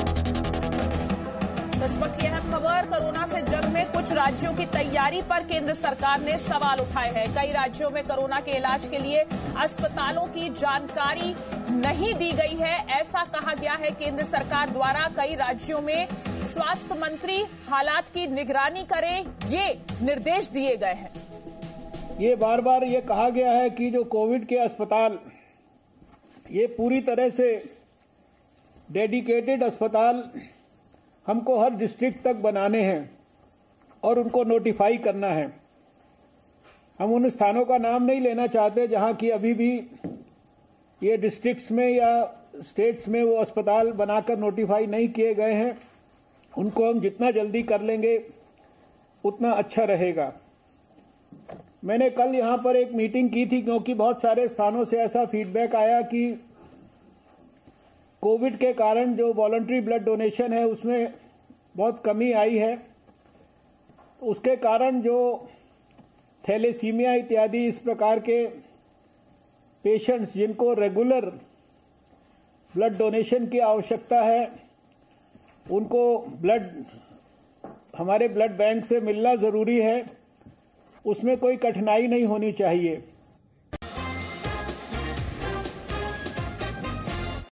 इस वक्त यह खबर, कोरोना से जंग में कुछ राज्यों की तैयारी पर केंद्र सरकार ने सवाल उठाए हैं। कई राज्यों में कोरोना के इलाज के लिए अस्पतालों की जानकारी नहीं दी गई है, ऐसा कहा गया है केंद्र सरकार द्वारा। कई राज्यों में स्वास्थ्य मंत्री हालात की निगरानी करें, ये निर्देश दिए गए हैं। ये बार बार ये कहा गया है कि जो कोविड के अस्पताल, ये पूरी तरह से डेडिकेटेड अस्पताल हमको हर डिस्ट्रिक्ट तक बनाने हैं और उनको नोटिफाई करना है। हम उन स्थानों का नाम नहीं लेना चाहते जहां की अभी भी ये डिस्ट्रिक्ट्स में या स्टेट्स में वो अस्पताल बनाकर नोटिफाई नहीं किए गए हैं। उनको हम जितना जल्दी कर लेंगे उतना अच्छा रहेगा। मैंने कल यहां पर एक मीटिंग की थी, क्योंकि बहुत सारे स्थानों से ऐसा फीडबैक आया कि कोविड के कारण जो वॉलंटरी ब्लड डोनेशन है उसमें बहुत कमी आई है। उसके कारण जो थैलेसीमिया इत्यादि इस प्रकार के पेशेंट्स जिनको रेगुलर ब्लड डोनेशन की आवश्यकता है, उनको ब्लड हमारे ब्लड बैंक से मिलना ज़रूरी है। उसमें कोई कठिनाई नहीं होनी चाहिए।